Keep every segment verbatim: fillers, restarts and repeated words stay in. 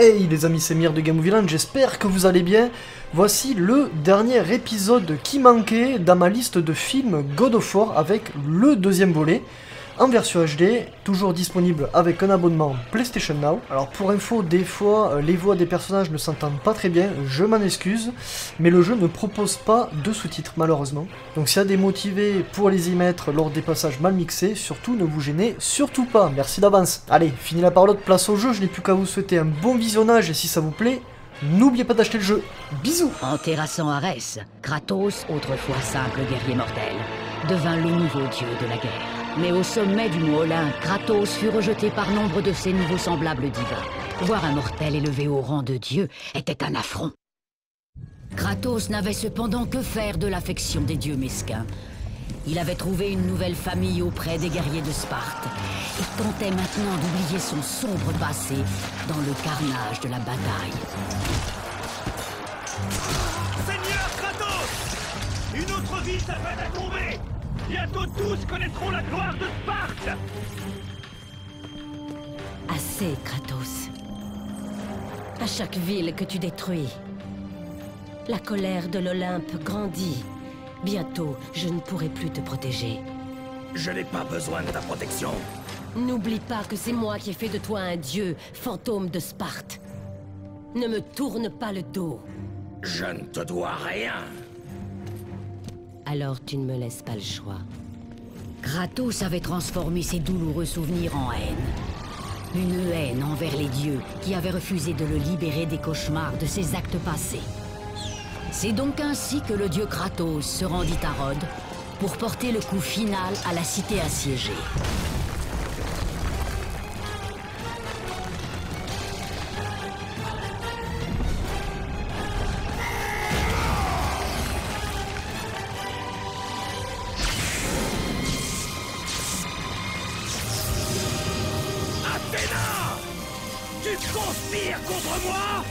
Hey les amis, c'est Mhyre de Game Movie Land, j'espère que vous allez bien. Voici le dernier épisode qui manquait dans ma liste de films God of War avec le deuxième volet en version H D, toujours disponible avec un abonnement PlayStation Now. Alors pour info, des fois les voix des personnages ne s'entendent pas très bien, je m'en excuse, mais le jeu ne propose pas de sous-titres malheureusement. Donc s'il y a des motivés pour les y mettre lors des passages mal mixés, surtout ne vous gênez surtout pas, merci d'avance. Allez, fini la parole, place au jeu, je n'ai plus qu'à vous souhaiter un bon visionnage et si ça vous plaît, n'oubliez pas d'acheter le jeu. Bisous. En terrassant Ares, Kratos, autrefois simple guerrier mortel, devint le nouveau dieu de la guerre. Mais au sommet du mont Olympe, Kratos fut rejeté par nombre de ses nouveaux semblables divins. Voir un mortel élevé au rang de dieu était un affront. Kratos n'avait cependant que faire de l'affection des dieux mesquins. Il avait trouvé une nouvelle famille auprès des guerriers de Sparte et tentait maintenant d'oublier son sombre passé dans le carnage de la bataille. Seigneur Kratos! Une autre vie s'apprête à tomber! Bientôt tous connaîtront la gloire de Sparte! Assez, Kratos. À chaque ville que tu détruis, la colère de l'Olympe grandit. Bientôt, je ne pourrai plus te protéger. Je n'ai pas besoin de ta protection. N'oublie pas que c'est moi qui ai fait de toi un dieu, fantôme de Sparte. Ne me tourne pas le dos. Je ne te dois rien. Alors tu ne me laisses pas le choix. Kratos avait transformé ses douloureux souvenirs en haine. Une haine envers les dieux qui avaient refusé de le libérer des cauchemars de ses actes passés. C'est donc ainsi que le dieu Kratos se rendit à Rhodes pour porter le coup final à la cité assiégée. Conspire contre moi!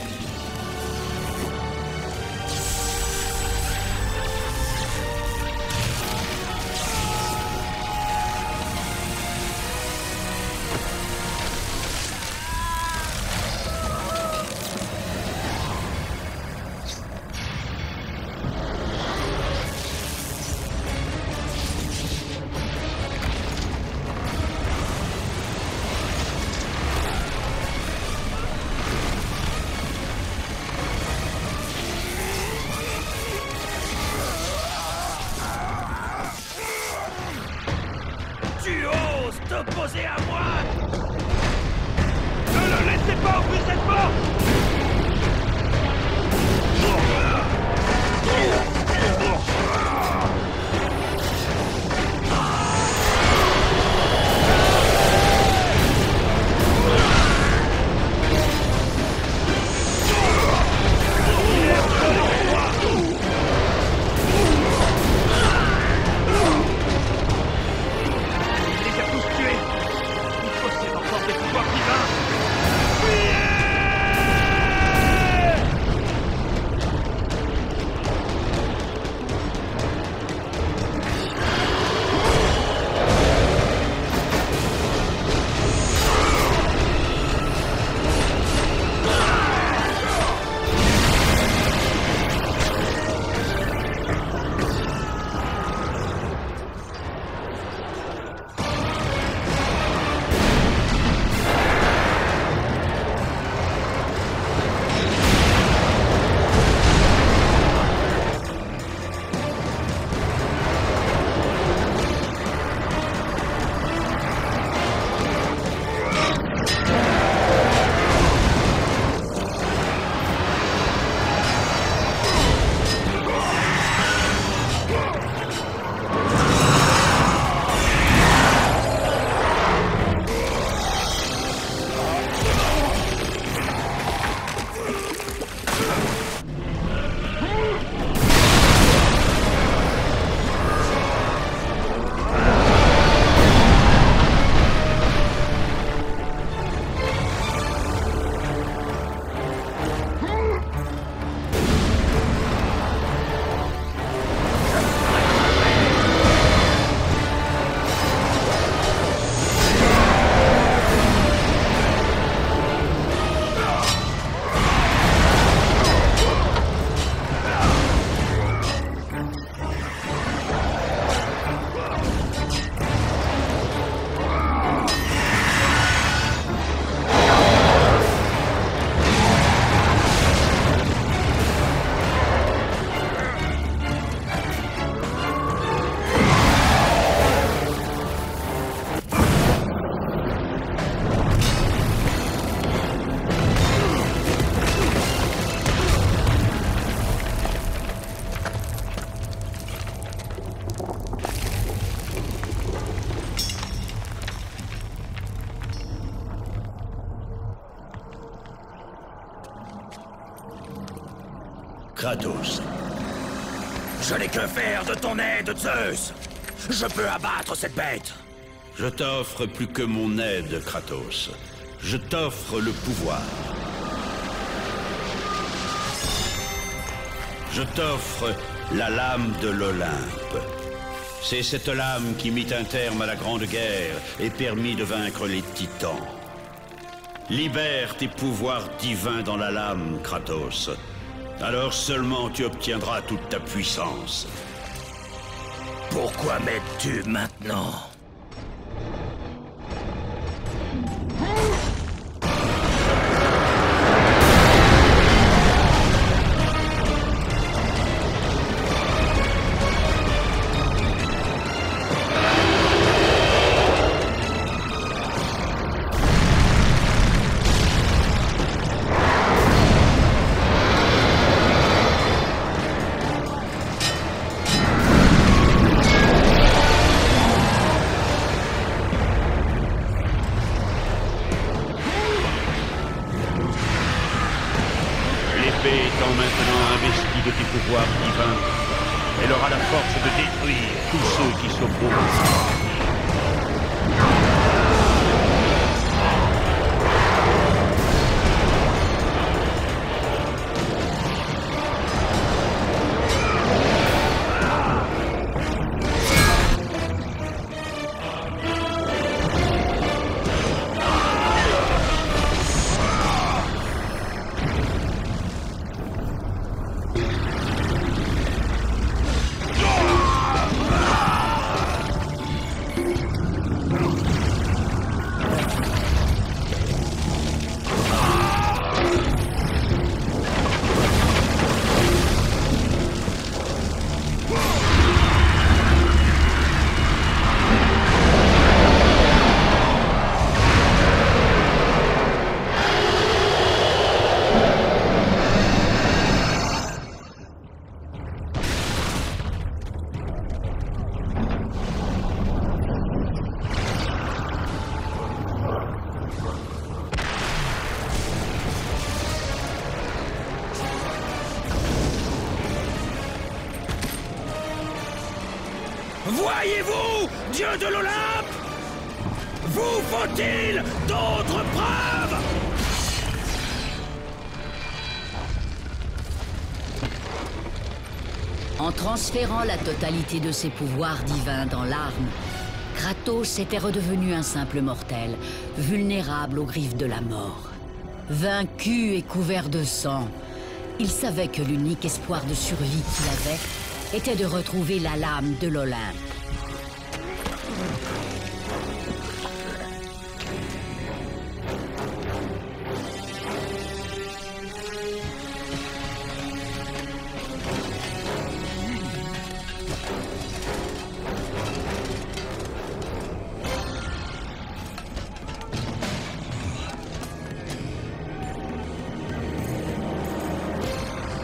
Kratos. Je n'ai que faire de ton aide, Zeus. Je peux abattre cette bête. Je t'offre plus que mon aide, Kratos. Je t'offre le pouvoir. Je t'offre la lame de l'Olympe. C'est cette lame qui mit un terme à la Grande Guerre et permit de vaincre les Titans. Libère tes pouvoirs divins dans la lame, Kratos. Alors seulement tu obtiendras toute ta puissance. Pourquoi m'aides-tu maintenant ? Voyez-vous, dieu de l'Olympe, vous faut-il d'autres preuves? En transférant la totalité de ses pouvoirs divins dans l'arme, Kratos était redevenu un simple mortel, vulnérable aux griffes de la mort. Vaincu et couvert de sang, il savait que l'unique espoir de survie qu'il avait était de retrouver la lame de l'Olympe.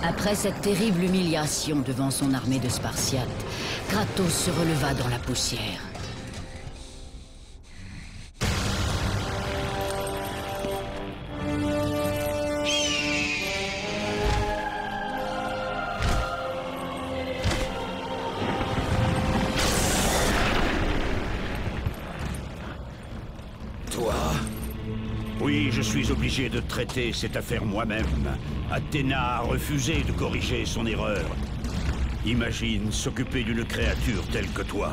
Après cette terrible humiliation devant son armée de Spartiates, Kratos se releva dans la poussière. Toi? Oui, je suis obligé de traiter cette affaire moi-même. Athéna a refusé de corriger son erreur. Imagine s'occuper d'une créature telle que toi.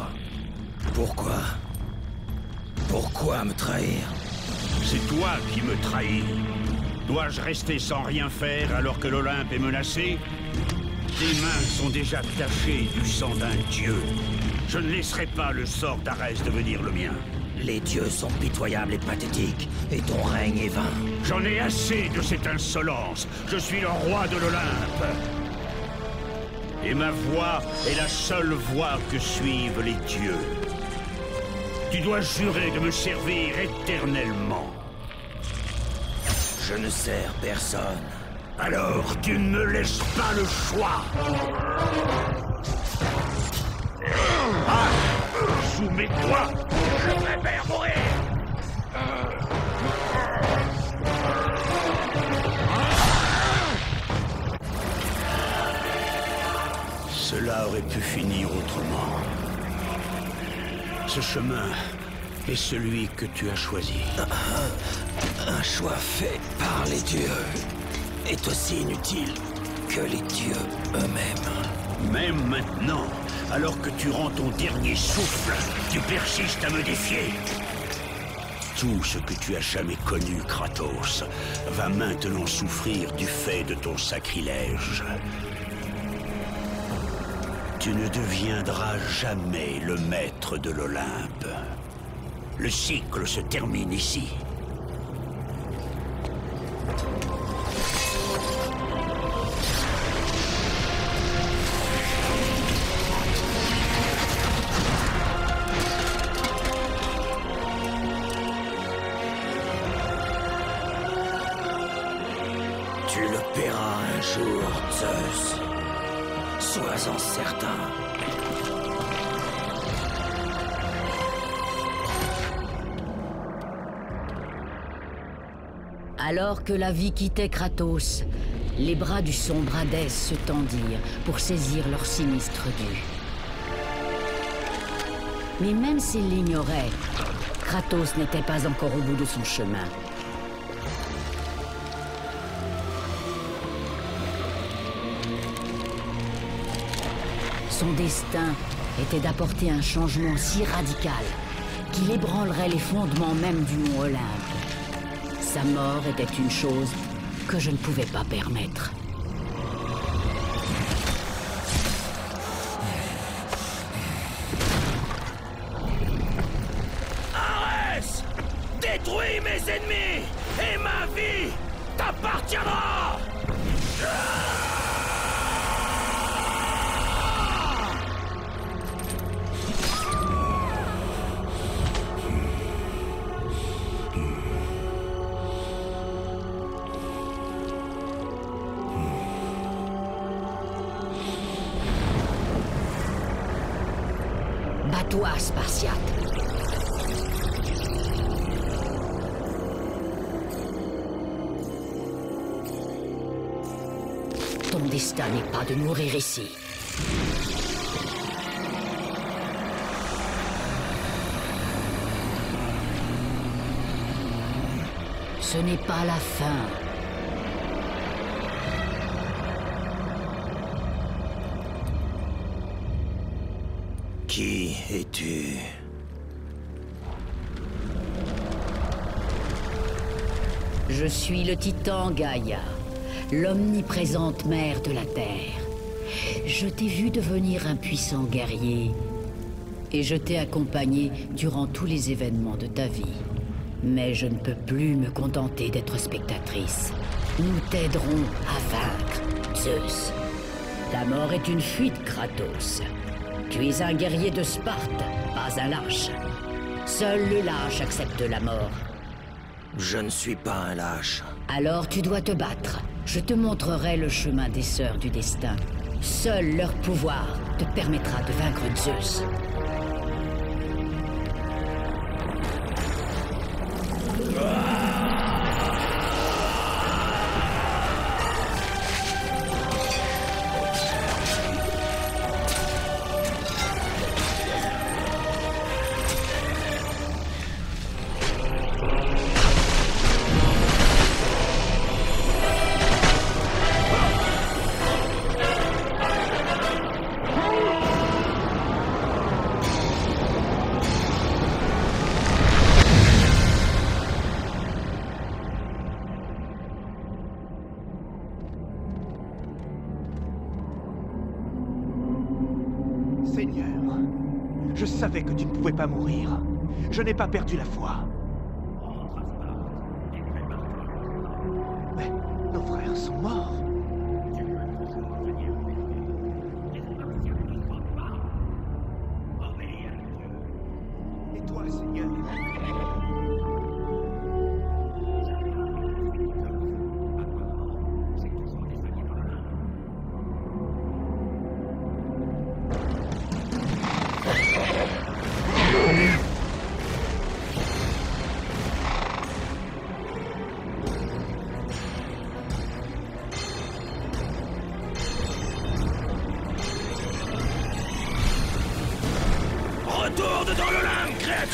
Pourquoi? Pourquoi me trahir? C'est toi qui me trahis. Dois-je rester sans rien faire alors que l'Olympe est menacée? Tes mains sont déjà tachées du sang d'un dieu. Je ne laisserai pas le sort d'Arès devenir le mien. Les dieux sont pitoyables et pathétiques, et ton règne est vain. J'en ai assez de cette insolence. Je suis le roi de l'Olympe. Et ma voix est la seule voix que suivent les dieux. Tu dois jurer de me servir éternellement. Je ne sers personne. Alors tu ne me laisses pas le choix. Ah, soumets-toi. Je préfère mourir. Cela aurait pu finir autrement. Ce chemin est celui que tu as choisi. Un, un choix fait par les dieux est aussi inutile que les dieux eux-mêmes. Même maintenant, alors que tu rends ton dernier souffle, tu persistes à me défier. Tout ce que tu as jamais connu, Kratos, va maintenant souffrir du fait de ton sacrilège. Tu ne deviendras jamais le maître de l'Olympe. Le cycle se termine ici. Tu le paieras un jour, Zeus. Sois-en certain. Alors que la vie quittait Kratos, les bras du sombre Hadès se tendirent pour saisir leur sinistre dû. Mais même s'il l'ignorait, Kratos n'était pas encore au bout de son chemin. Son destin était d'apporter un changement si radical qu'il ébranlerait les fondements même du mont Olympe. Sa mort était une chose que je ne pouvais pas permettre. Arès, détruis mes ennemis et ma vie t'appartiendra! Toi, Spartiate. Ton destin n'est pas de mourir ici. Ce n'est pas la fin. Qui es-tu? Je suis le titan Gaïa, l'omniprésente mère de la Terre. Je t'ai vu devenir un puissant guerrier et je t'ai accompagné durant tous les événements de ta vie. Mais je ne peux plus me contenter d'être spectatrice. Nous t'aiderons à vaincre, Zeus. Ta mort est une fuite, Kratos. Tu es un guerrier de Sparte, pas un lâche. Seul le lâche accepte la mort. Je ne suis pas un lâche. Alors tu dois te battre. Je te montrerai le chemin des Sœurs du Destin. Seul leur pouvoir te permettra de vaincre Zeus. Je savais que tu ne pouvais pas mourir. Je n'ai pas perdu la foi. Mais nos frères sont morts. Et toi, Seigneur?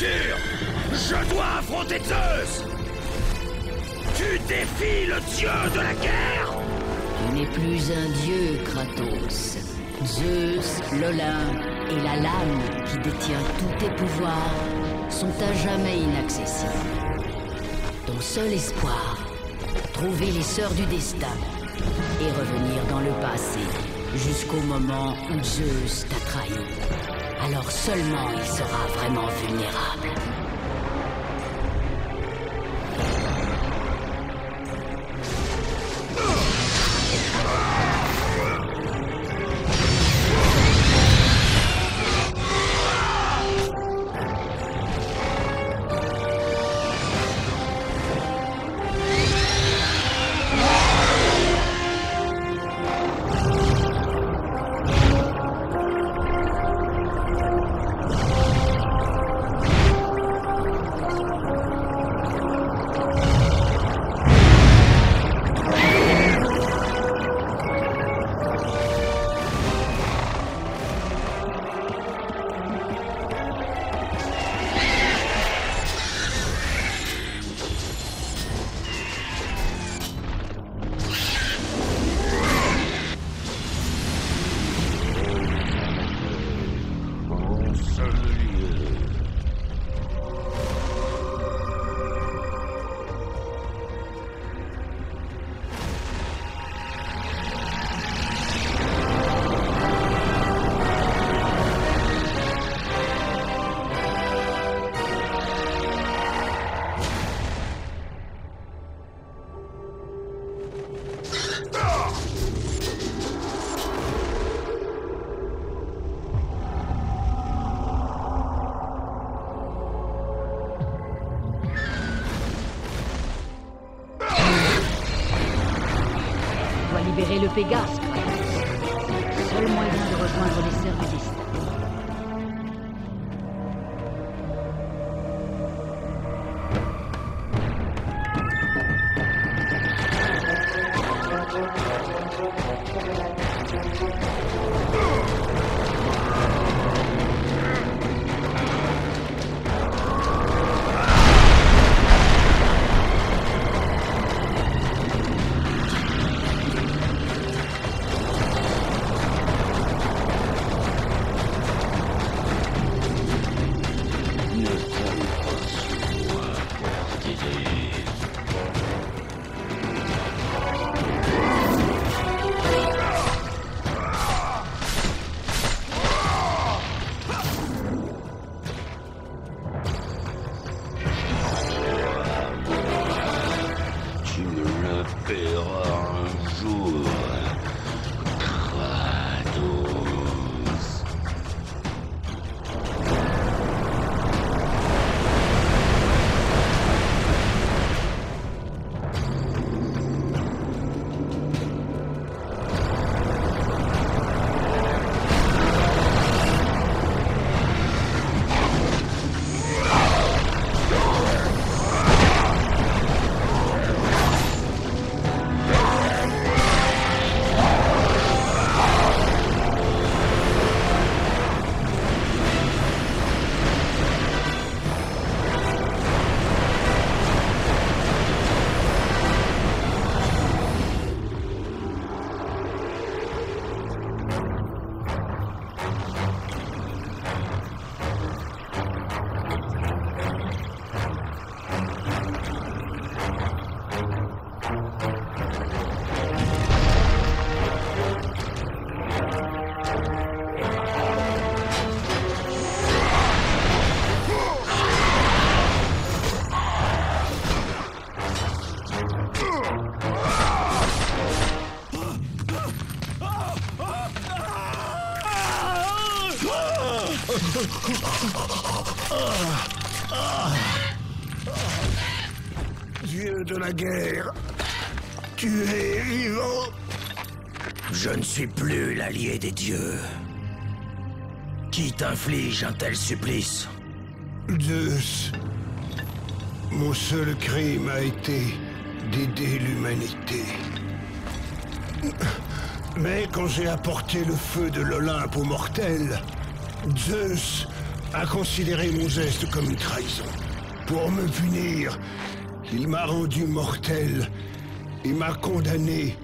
aventure. Je dois affronter Zeus. Tu défies le dieu de la guerre. Il n'est plus un dieu, Kratos. Zeus, l'Olympe et la lame qui détient tous tes pouvoirs sont à jamais inaccessibles. Ton seul espoir, trouver les Sœurs du Destin et revenir dans le passé jusqu'au moment où Zeus t'a trahi. Alors seulement il sera vraiment vulnérable. Libérer le Pégase, Kratos. Seul moyen de rejoindre les Sœurs du Destin. Dieu de la guerre, tu es vivant. Je ne suis plus l'allié des dieux. Qui t'inflige un tel supplice? Zeus. Mon seul crime a été d'aider l'humanité. Mais quand j'ai apporté le feu de l'Olympe aux mortels, Zeus a considéré mon geste comme une trahison. Pour me punir, il m'a rendu mortel et m'a condamné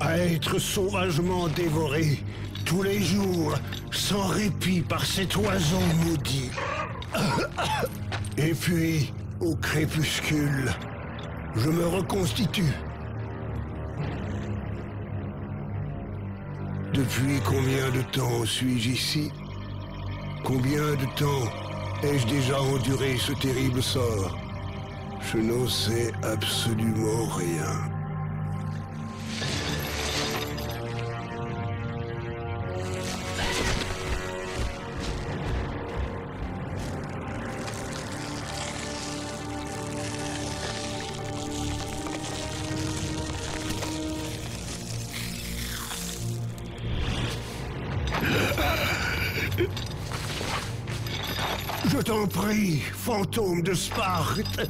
à être sauvagement dévoré tous les jours, sans répit, par cet oiseau maudit. Et puis, au crépuscule, je me reconstitue. Depuis combien de temps suis-je ici? Combien de temps ai-je déjà enduré ce terrible sort? Je n'en sais absolument rien. Je t'en prie, fantôme de Sparte,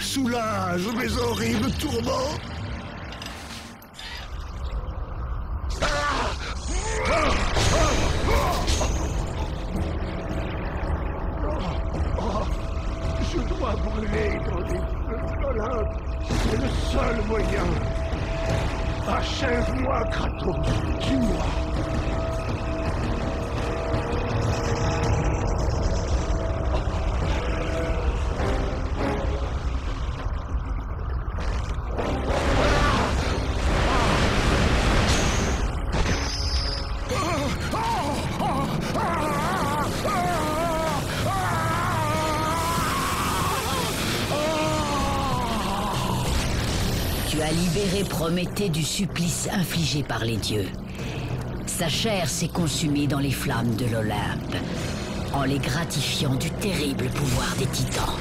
soulage mes horribles tourments. Je dois brûler dans les feux de l'Olympe, c'est le seul moyen. Achève-moi, Kratos, tue-moi. Prométhée du supplice infligé par les dieux. Sa chair s'est consumée dans les flammes de l'Olympe, en les gratifiant du terrible pouvoir des Titans.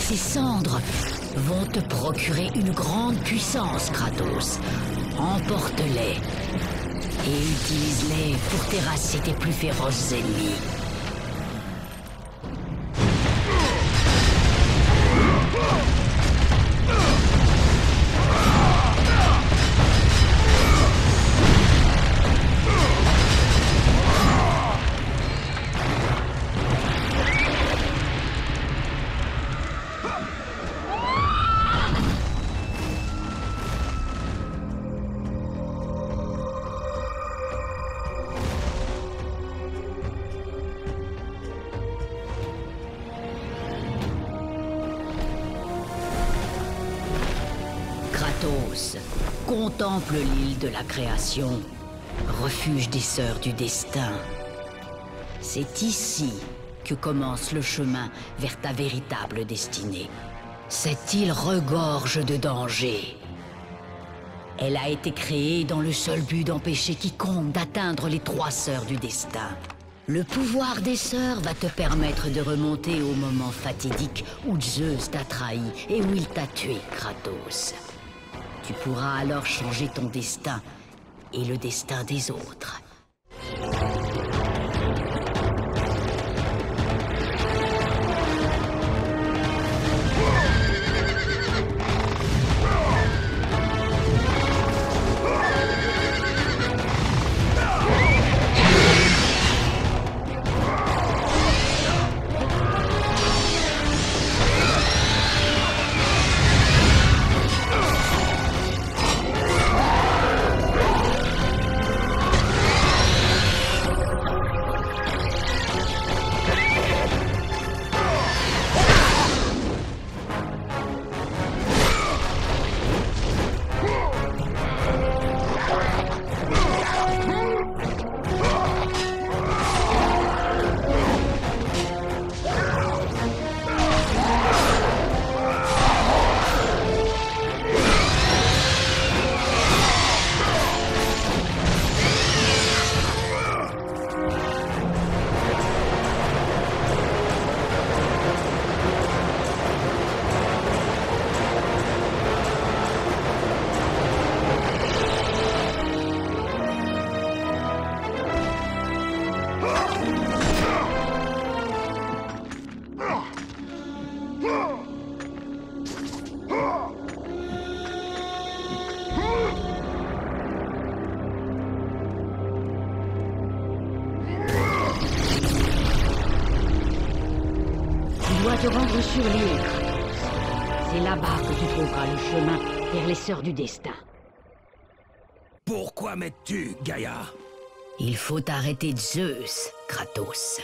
Ses cendres vont te procurer une grande puissance, Kratos. Emporte-les et utilise-les pour terrasser tes plus féroces ennemis. Contemple l'île de la création, refuge des Sœurs du Destin. C'est ici que commence le chemin vers ta véritable destinée. Cette île regorge de dangers. Elle a été créée dans le seul but d'empêcher quiconque d'atteindre les trois Sœurs du Destin. Le pouvoir des Sœurs va te permettre de remonter au moment fatidique où Zeus t'a trahi et où il t'a tué, Kratos. Tu pourras alors changer ton destin et le destin des autres. te rendre sur l'île, Kratos. C'est là-bas que tu trouveras le chemin vers les Sœurs du Destin. Pourquoi m'aides-tu, Gaïa? Il faut arrêter Zeus, Kratos.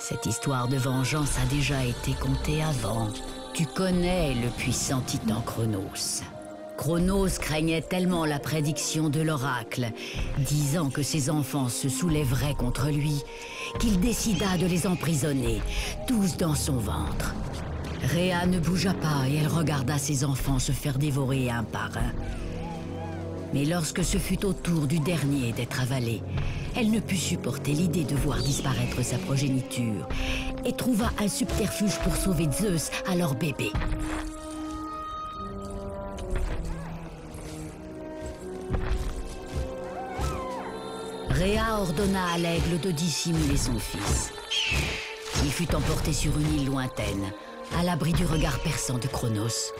Cette histoire de vengeance a déjà été contée avant. Tu connais le puissant titan Cronos. Cronos craignait tellement la prédiction de l'oracle, disant que ses enfants se soulèveraient contre lui, qu'il décida de les emprisonner, tous dans son ventre. Réa ne bougea pas et elle regarda ses enfants se faire dévorer un par un. Mais lorsque ce fut au tour du dernier d'être avalé, elle ne put supporter l'idée de voir disparaître sa progéniture et trouva un subterfuge pour sauver Zeus à leur bébé. Réa ordonna à l'aigle de dissimuler son fils. Il fut emporté sur une île lointaine, à l'abri du regard perçant de Cronos.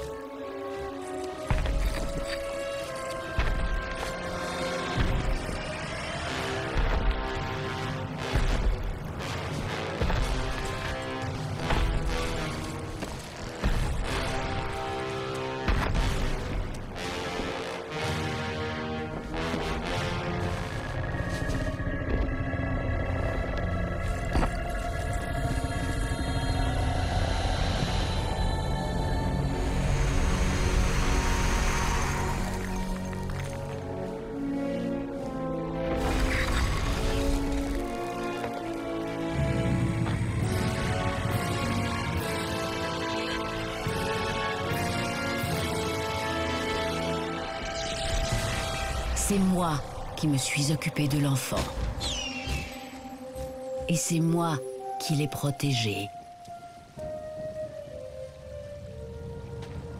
C'est moi qui me suis occupée de l'enfant. Et c'est moi qui l'ai protégé.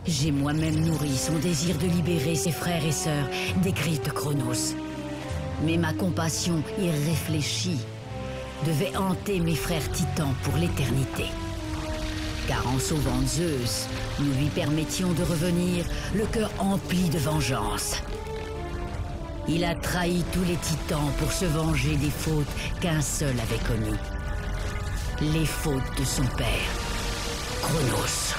J'ai moi-même nourri son désir de libérer ses frères et sœurs des griffes de Cronos. Mais ma compassion irréfléchie devait hanter mes frères titans pour l'éternité. Car en sauvant Zeus, nous lui permettions de revenir, le cœur empli de vengeance. Il a trahi tous les titans pour se venger des fautes qu'un seul avait commises. Les fautes de son père, Cronos.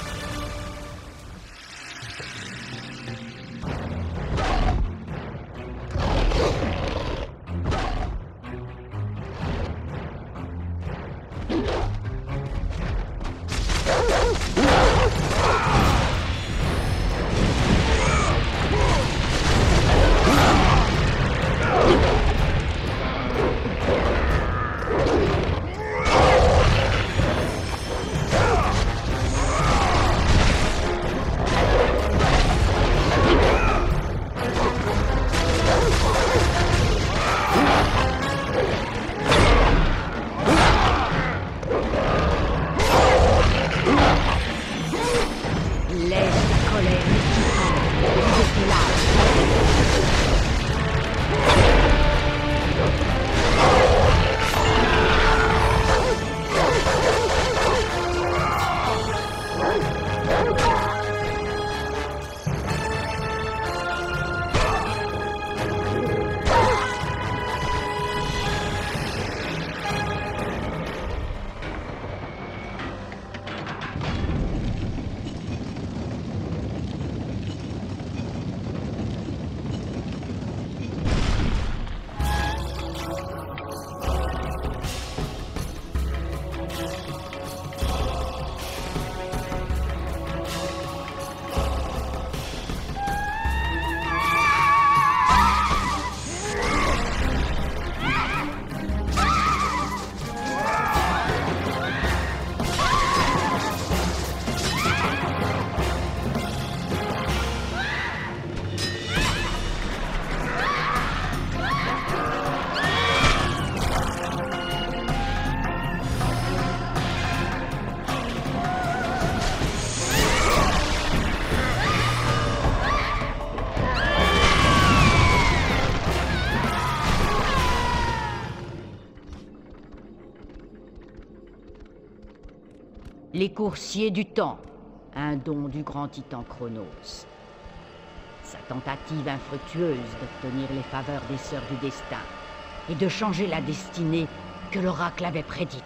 Les coursiers du temps, un don du grand titan Cronos. Sa tentative infructueuse d'obtenir les faveurs des Sœurs du Destin et de changer la destinée que l'oracle avait prédite.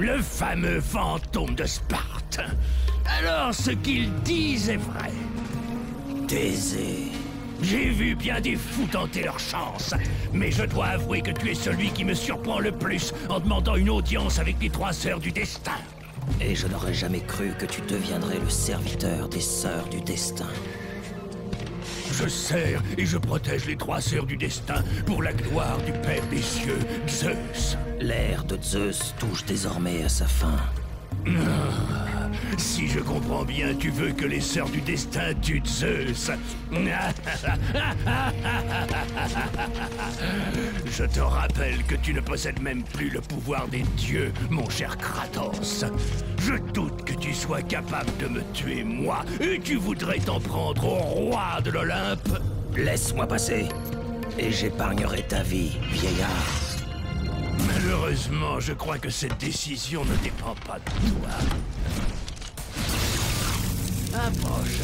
le fameux fantôme de Sparte. Alors ce qu'ils disent est vrai. Thésée. J'ai vu bien des fous tenter leur chance, mais je dois avouer que tu es celui qui me surprend le plus en demandant une audience avec les trois Sœurs du Destin. Et je n'aurais jamais cru que tu deviendrais le serviteur des Sœurs du Destin. Je sers et je protège les trois Sœurs du Destin pour la gloire du Père des Cieux, Zeus. L'ère de Zeus touche désormais à sa fin. Ah, si je comprends bien, tu veux que les Sœurs du Destin tuent Zeus. Je te rappelle que tu ne possèdes même plus le pouvoir des dieux, mon cher Kratos. Je doute que tu sois capable de me tuer, moi, et tu voudrais t'en prendre au roi de l'Olympe. Laisse-moi passer, et j'épargnerai ta vie, vieillard. Malheureusement, je crois que cette décision ne dépend pas de toi. Approche.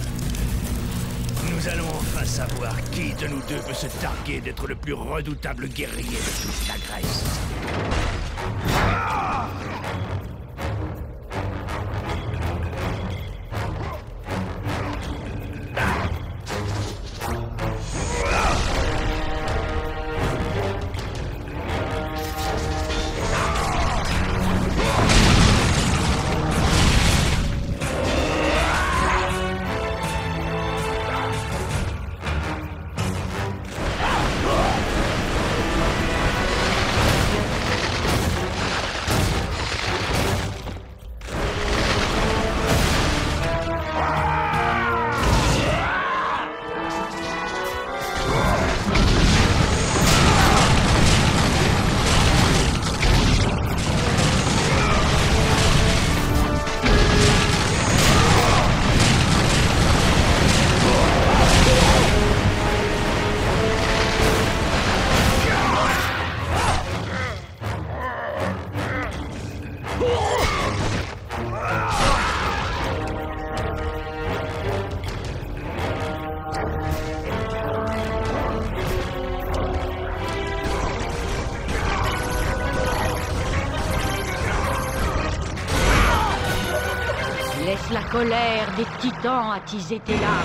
Nous allons enfin savoir qui de nous deux peut se targuer d'être le plus redoutable guerrier de toute la Grèce. Ah ! La colère des titans attisait tes larmes.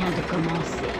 vient de commencer.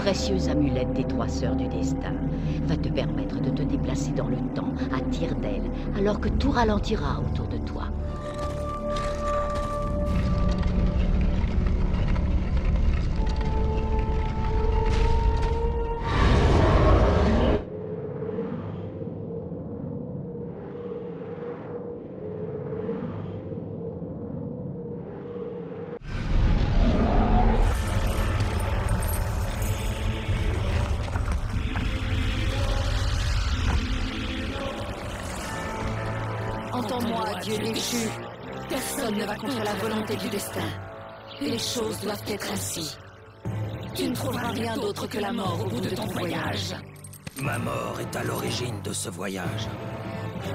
Précieuse amulette des trois sœurs du destin va te permettre de te déplacer dans le temps à tire d'aile, alors que tout ralentira autour de toi. Du destin. Et les choses doivent être ainsi. Tu ne trouveras rien d'autre que la mort au bout de ton voyage. Ma mort est à l'origine de ce voyage.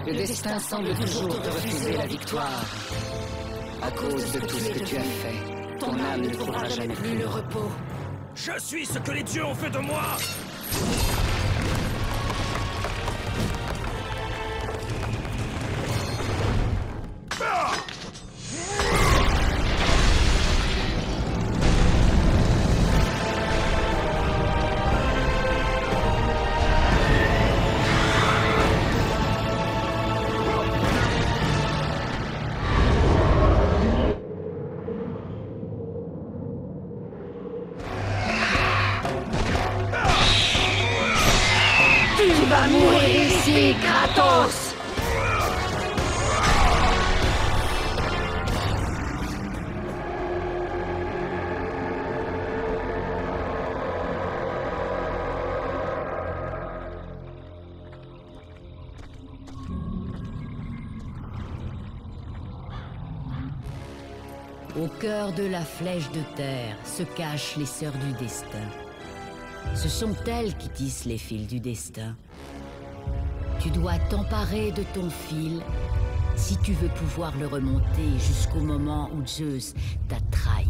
Le destin semble toujours te refuser la victoire. À cause de tout ce que tu as fait, ton âme ne trouvera jamais plus le repos. Je suis ce que les dieux ont fait de moi! Au cœur de la flèche de terre se cachent les sœurs du destin. Ce sont elles qui tissent les fils du destin. Tu dois t'emparer de ton fil si tu veux pouvoir le remonter jusqu'au moment où Zeus t'a trahi.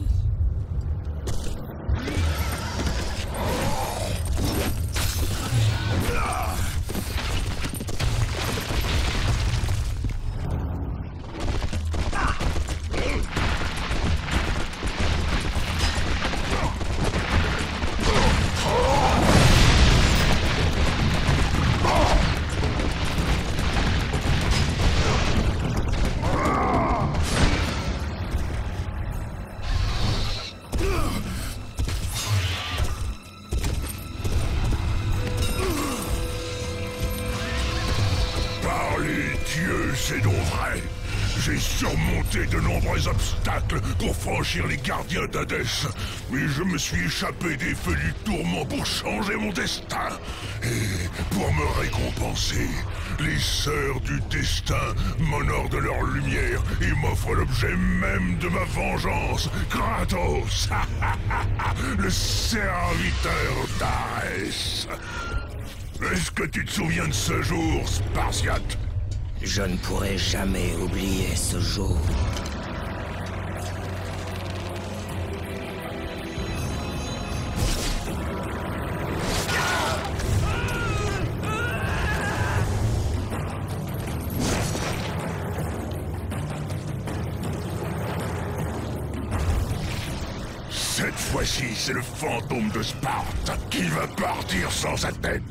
Pour franchir les gardiens d'Hadès, mais je me suis échappé des feux du tourment pour changer mon destin. Et pour me récompenser, les sœurs du destin m'honorent de leur lumière et m'offrent l'objet même de ma vengeance, Kratos, le serviteur d'Ares. Est-ce que tu te souviens de ce jour, Spartiate? Je ne pourrai jamais oublier ce jour. C'est le fantôme de Sparte qui va partir sans sa tête.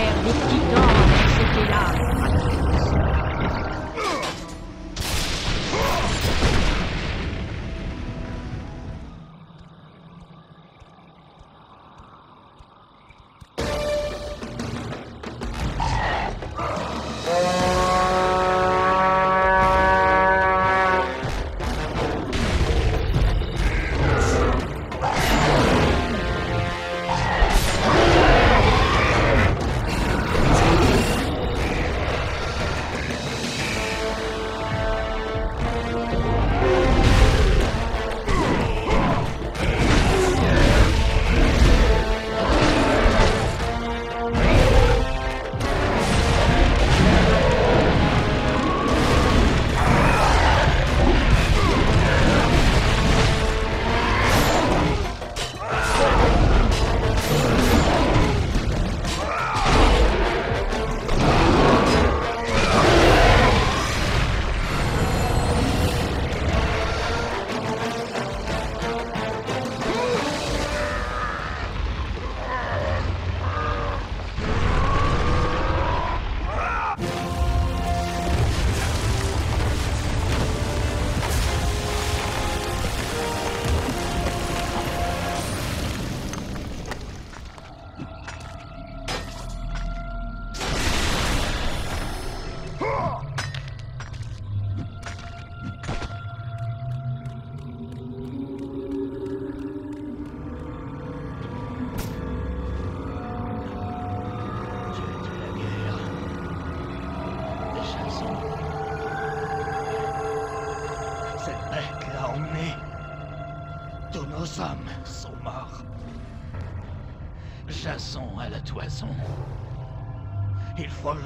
guerre des Titans c'était là.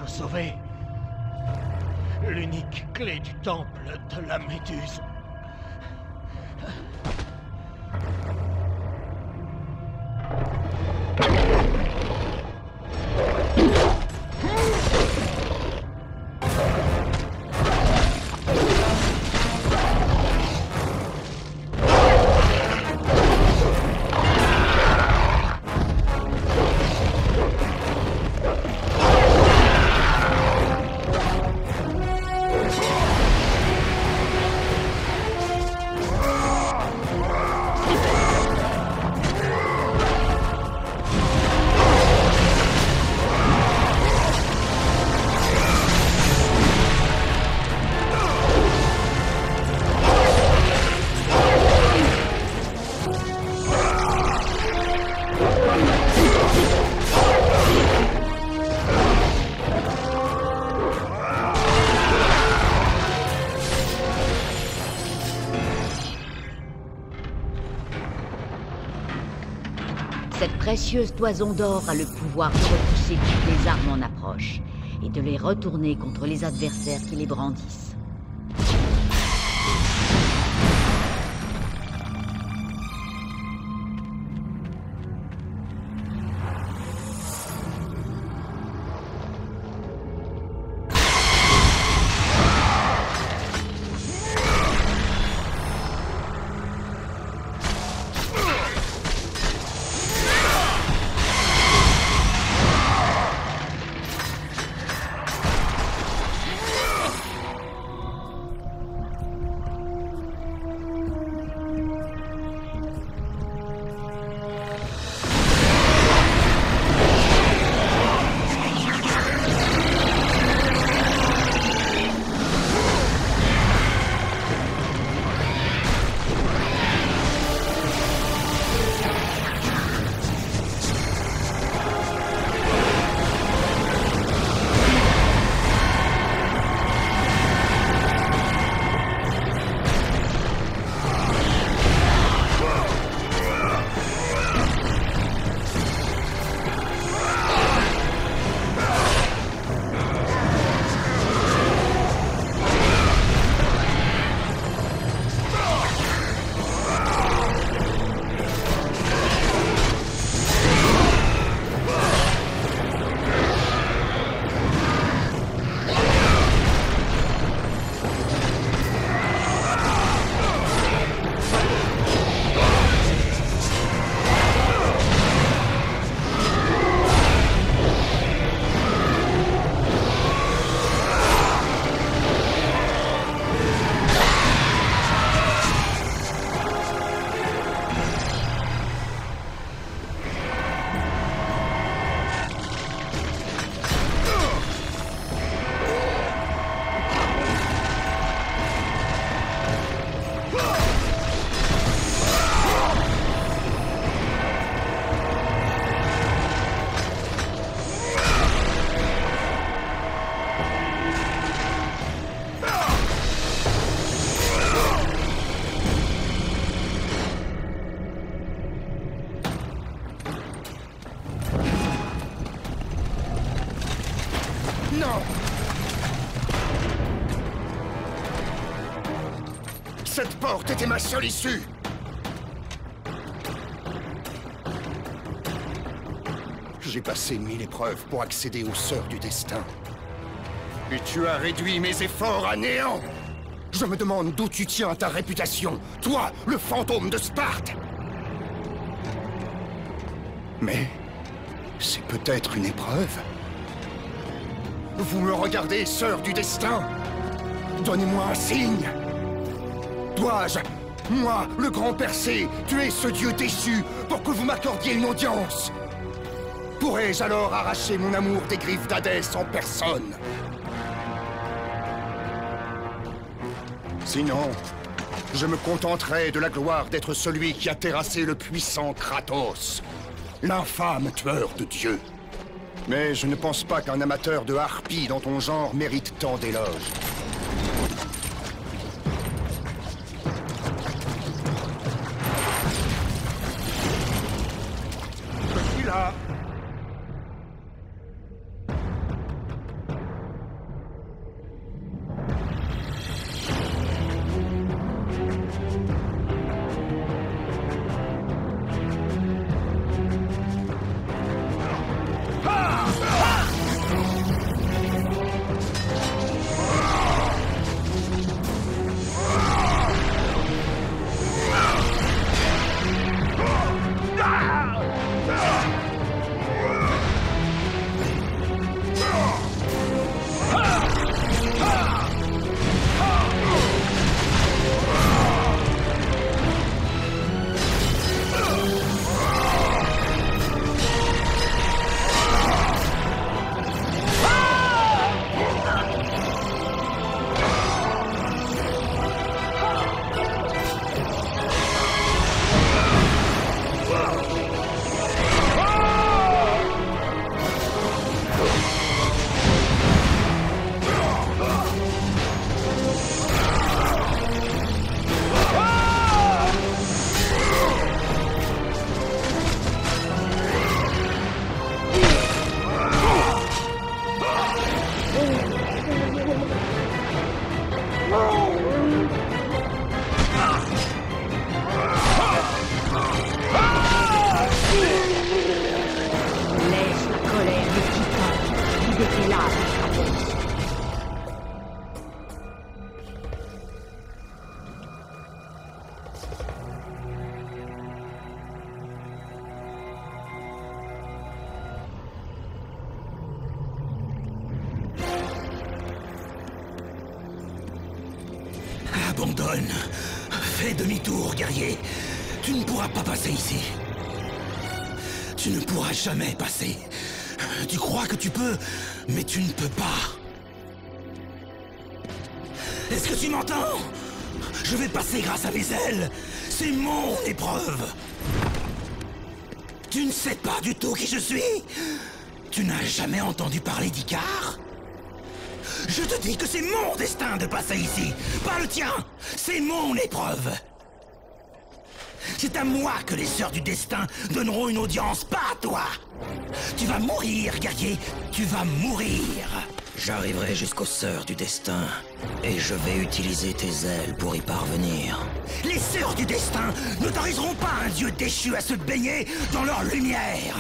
Sauver l'unique clé du temple de la Méduse. La précieuse toison d'or a le pouvoir de repousser toutes les armes en approche et de les retourner contre les adversaires qui les brandissent. Non! Cette porte était ma seule issue! J'ai passé mille épreuves pour accéder aux Sœurs du Destin. Et tu as réduit mes efforts à néant! Je me demande d'où tu tiens ta réputation, toi, le fantôme de Sparte! Mais... c'est peut-être une épreuve. Vous me regardez, Sœurs du Destin. Donnez-moi un signe. Dois-je, moi, le grand Persée, tuer ce dieu déçu pour que vous m'accordiez une audience? Pourrais-je alors arracher mon amour des griffes d'Hadès en personne? Sinon, je me contenterai de la gloire d'être celui qui a terrassé le puissant Kratos. L'infâme tueur de Dieu. Mais je ne pense pas qu'un amateur de harpie dans ton genre mérite tant d'éloges. Je suis là. Fais demi-tour, guerrier. Tu ne pourras pas passer ici. Tu ne pourras jamais passer. Tu crois que tu peux, mais tu ne peux pas. Est-ce que tu m'entends? Je vais passer grâce à mes ailes. C'est mon épreuve. Tu ne sais pas du tout qui je suis. Tu n'as jamais entendu parler d'Icare? Je te dis que c'est mon destin de passer ici, pas le tien. C'est mon épreuve. C'est à moi que les Sœurs du Destin donneront une audience, pas à toi. Tu vas mourir, guerrier, tu vas mourir. J'arriverai jusqu'aux Sœurs du Destin, et je vais utiliser tes ailes pour y parvenir. Les Sœurs du Destin n'autoriseront pas un dieu déchu à se baigner dans leur lumière.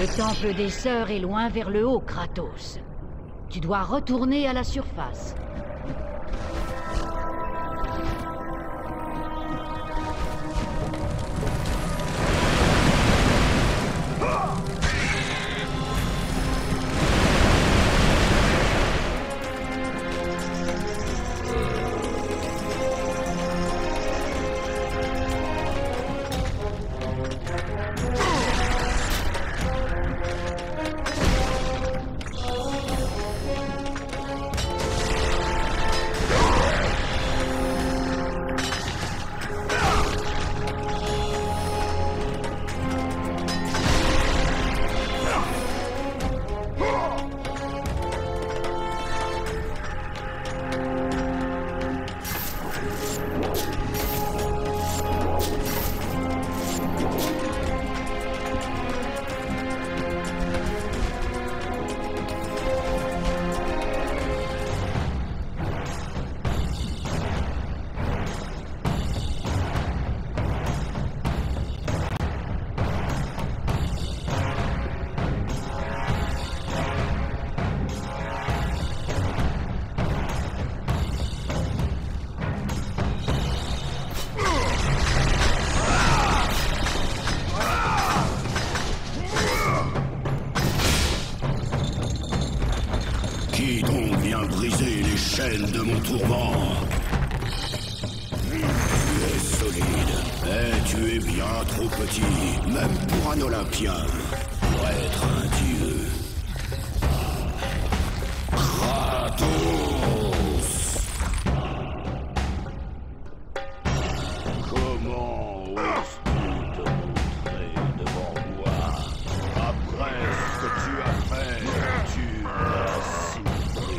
Le temple des sœurs est loin vers le haut, Kratos. Tu dois retourner à la surface. De mon tourment. Tu es solide, et tu es bien trop petit, même pour un Olympien, pour être un dieu. Kratos! Comment oses-tu te montrer devant moi, après ce que tu as fait, tu m'as surpris.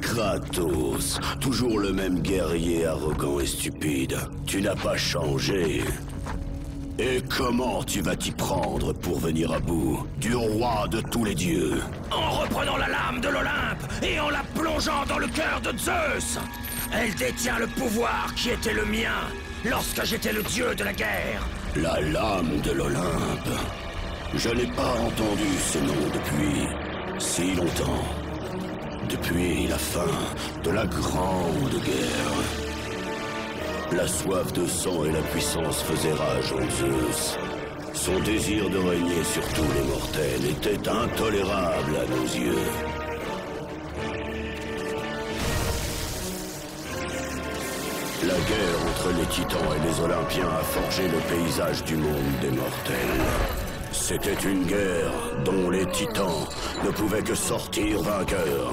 Kratos, toujours le même guerrier arrogant et stupide. Tu n'as pas changé. Et comment tu vas t'y prendre pour venir à bout du roi de tous les dieux? En reprenant la lame de l'Olympe et en la plongeant dans le cœur de Zeus. Elle détient le pouvoir qui était le mien lorsque j'étais le dieu de la guerre. La lame de l'Olympe. Je n'ai pas entendu ce nom depuis si longtemps. Depuis la fin de la Grande Guerre. La soif de sang et la puissance faisaient rage en Zeus. Son désir de régner sur tous les mortels était intolérable à nos yeux. La guerre entre les Titans et les Olympiens a forgé le paysage du monde des mortels. C'était une guerre dont les Titans ne pouvaient que sortir vainqueurs.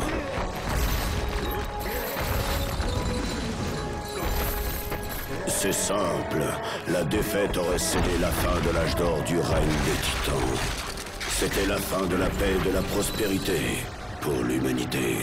C'est simple, la défaite aurait scellé la fin de l'âge d'or du règne des Titans. C'était la fin de la paix et de la prospérité pour l'humanité.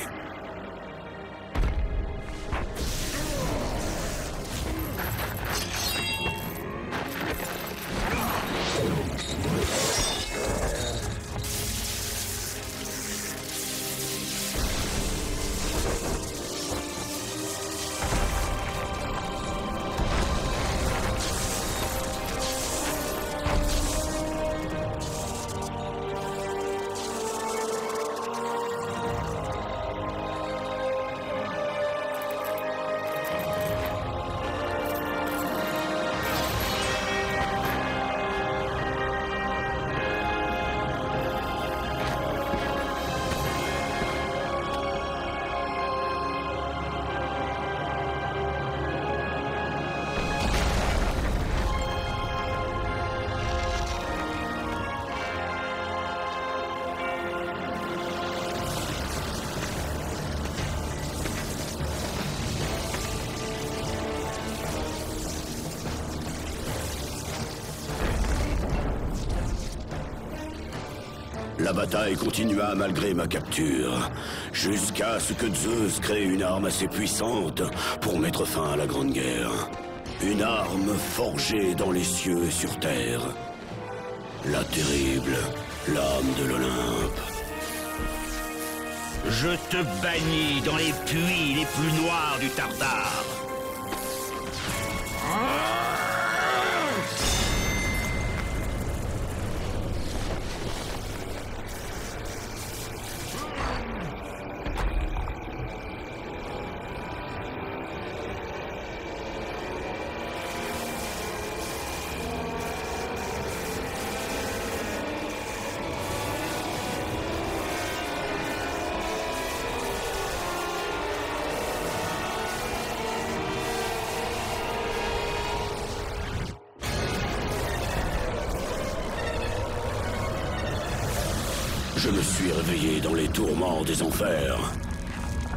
La bataille continua malgré ma capture, jusqu'à ce que Zeus crée une arme assez puissante pour mettre fin à la Grande Guerre. Une arme forgée dans les cieux et sur terre. La terrible lame de l'Olympe. Je te bannis dans les puits les plus noirs du Tartare. Je me suis réveillé dans les tourments des enfers,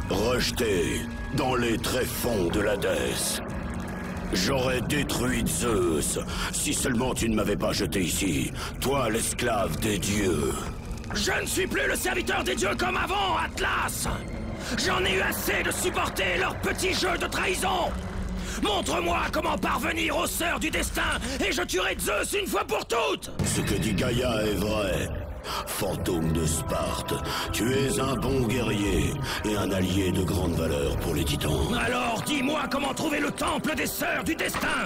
rejeté dans les tréfonds de l'Hadès. J'aurais détruit Zeus si seulement tu ne m'avais pas jeté ici, toi l'esclave des dieux. Je ne suis plus le serviteur des dieux comme avant, Atlas. J'en ai eu assez de supporter leur petit jeu de trahison. Montre-moi comment parvenir aux Sœurs du Destin et je tuerai Zeus une fois pour toutes. Ce que dit Gaïa est vrai. Fantôme de Sparte, tu es un bon guerrier et un allié de grande valeur pour les Titans. Alors dis-moi comment trouver le temple des Sœurs du Destin.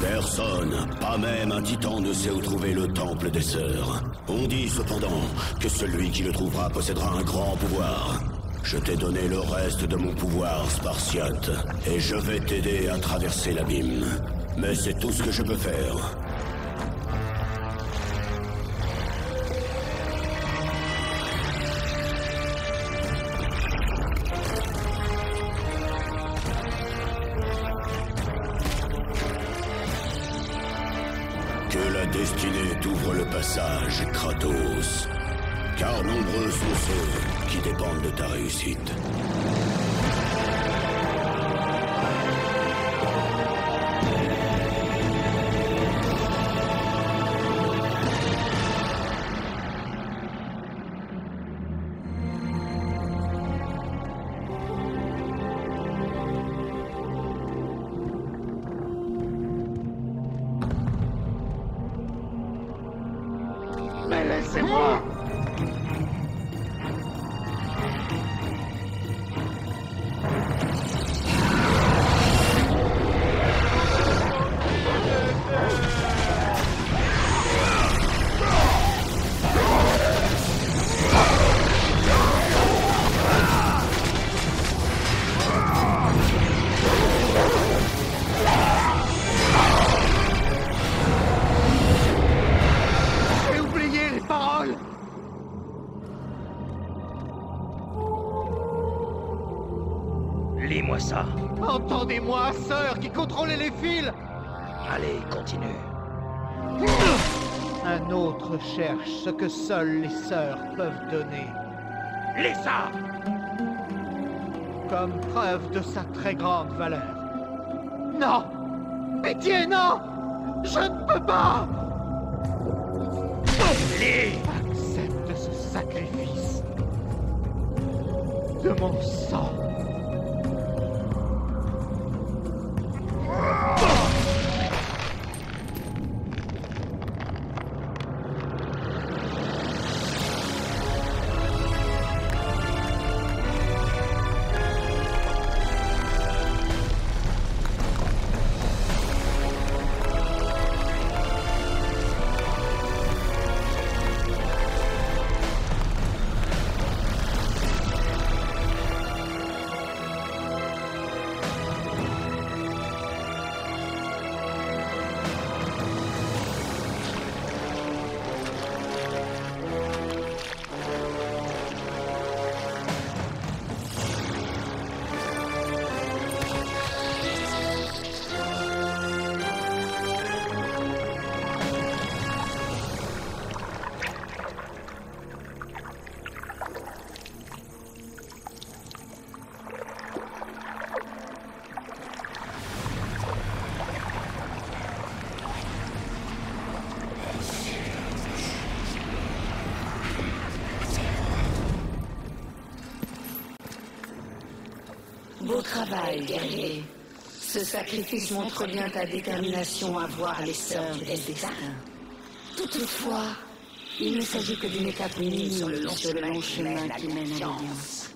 Personne, pas même un Titan, ne sait où trouver le temple des Sœurs. On dit cependant que celui qui le trouvera possédera un grand pouvoir. Je t'ai donné le reste de mon pouvoir, Spartiate, et je vais t'aider à traverser l'abîme. Mais c'est tout ce que je peux faire. Passage, Kratos, car nombreux sont ceux qui dépendent de ta réussite. Lis-moi ça. Entendez-moi, sœur, qui contrôlait les fils. Allez, continue. Un autre cherche ce que seules les sœurs peuvent donner. Lis ça. Comme preuve de sa très grande valeur. Non. Pitié, non. Je ne peux pas. Lis. Accepte ce sacrifice de mon sang. Beau travail, guerrier. Ce sacrifice montre bien ta détermination à voir les sœurs du destin. Toutefois, il ne s'agit que d'une étape minime sur le long chemin, chemin qui mène à l'Alliance.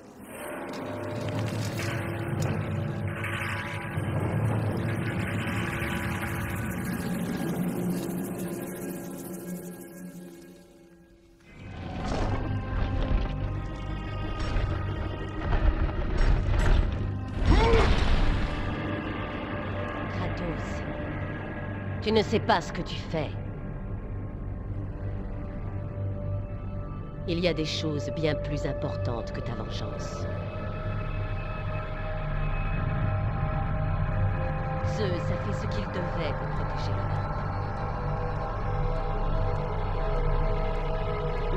Tu ne sais pas ce que tu fais. Il y a des choses bien plus importantes que ta vengeance. Zeus a fait ce qu'il devait pour protéger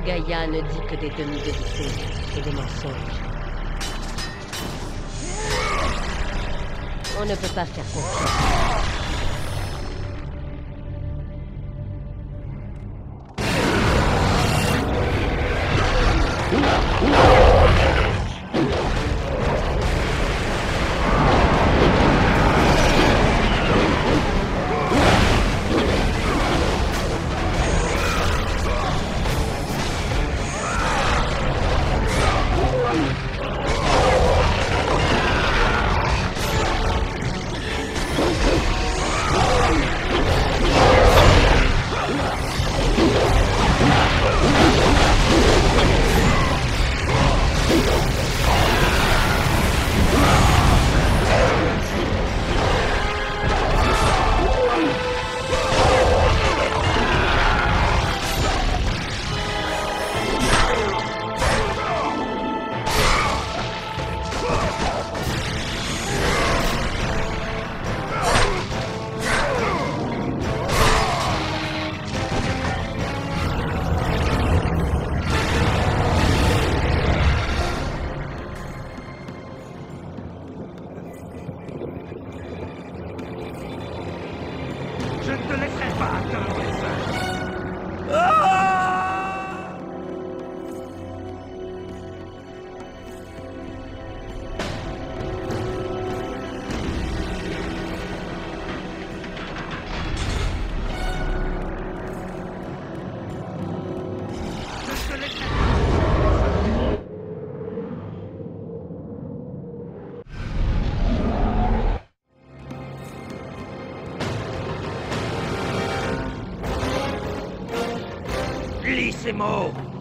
l'Olympe. Gaïa ne dit que des demi-vérités et des mensonges. On ne peut pas faire confiance.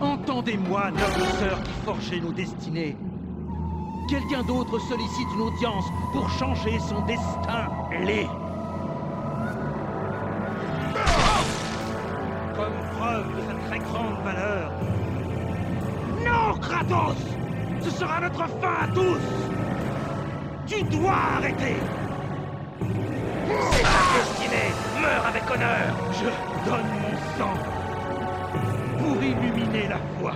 Entendez-moi, nobles sœurs qui forgeaient nos destinées. Quelqu'un d'autre sollicite une audience pour changer son destin. Les... Comme preuve de sa très grande valeur. Non, Kratos! Ce sera notre fin à tous! Tu dois arrêter! C'est ta destinée! Meurs avec honneur! Je donne mon sang pour illuminer la foi.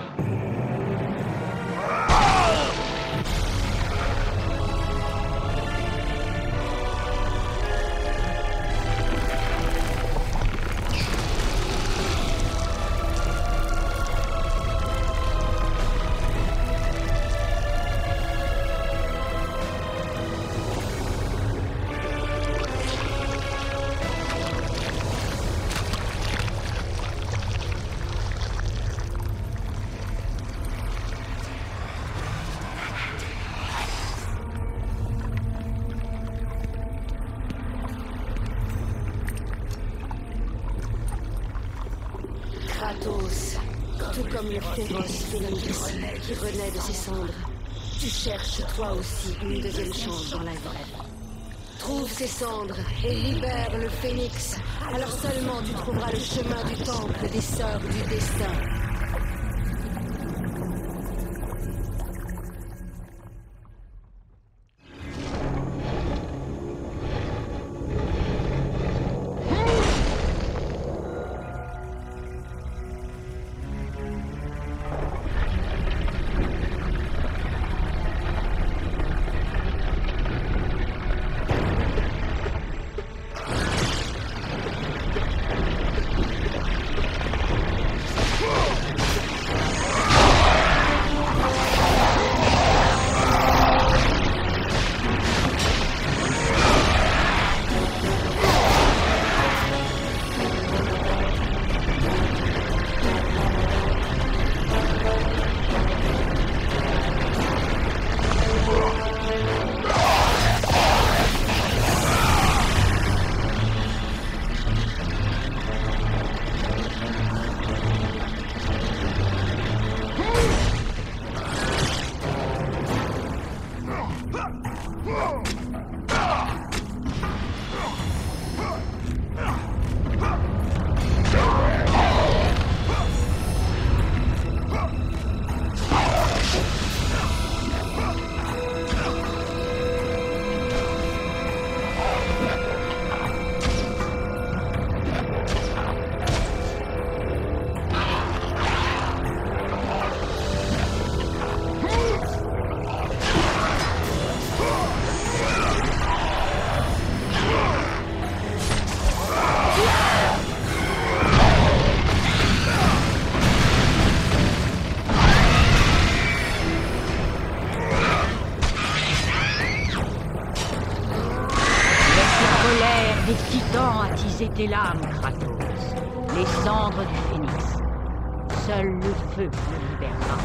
Qui renaît de ses cendres. Tu cherches toi aussi une deuxième chance dans la vie. Trouve ses cendres et libère le Phénix. Alors seulement tu trouveras le chemin du temple des Sœurs du Destin. Whoa! tes lames, Kratos, les cendres du Phénix. Seul le feu nous libérera.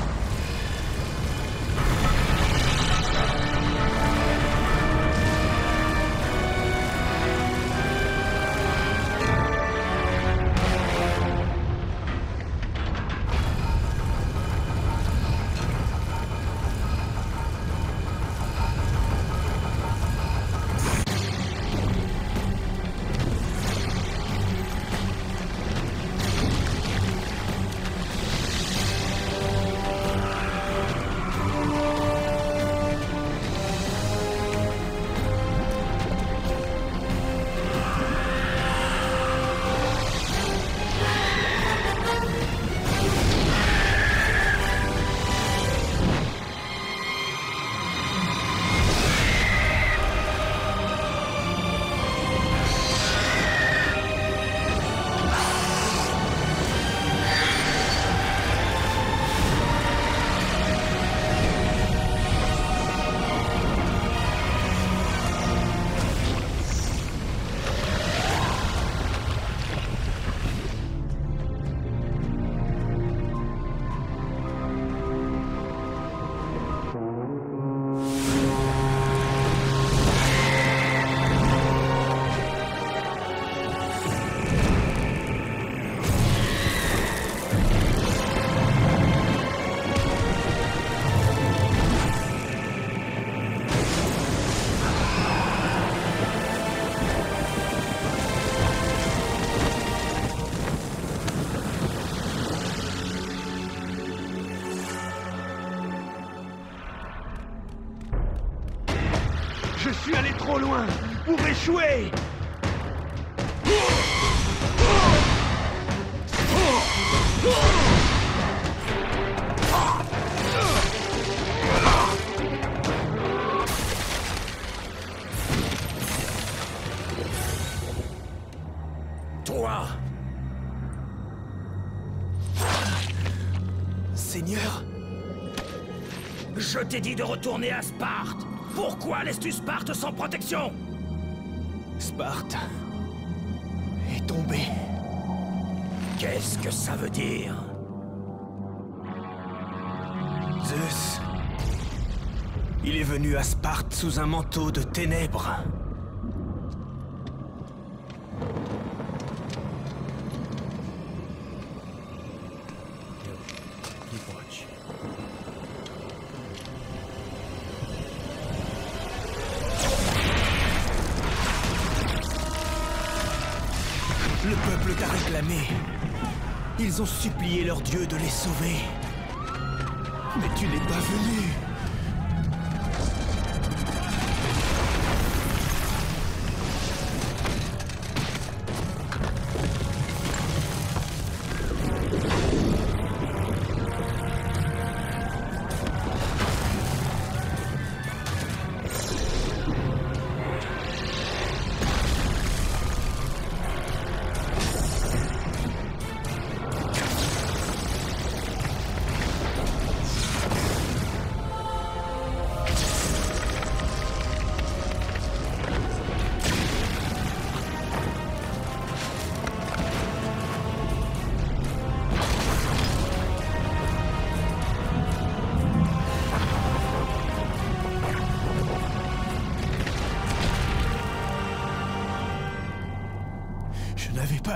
Loin pour échouer. Toi, Seigneur, je t'ai dit de retourner à Sparte. Pourquoi laisses-tu Sparte sans protection? Sparte est tombée. Qu'est-ce que ça veut dire? Zeus, il est venu à Sparte sous un manteau de ténèbres. Ils ont supplié leur dieu de les sauver. Mais tu n'es pas venu.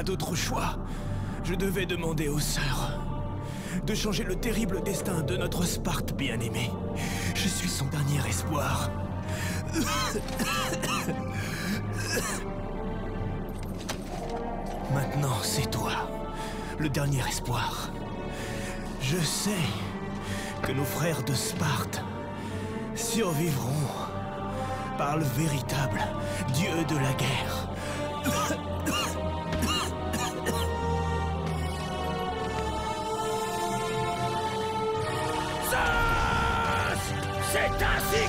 D'autre choix. Je devais demander aux sœurs de changer le terrible destin de notre Sparte bien-aimée. Je suis son dernier espoir. Maintenant, c'est toi, le dernier espoir. Je sais que nos frères de Sparte survivront par le véritable dieu de la guerre.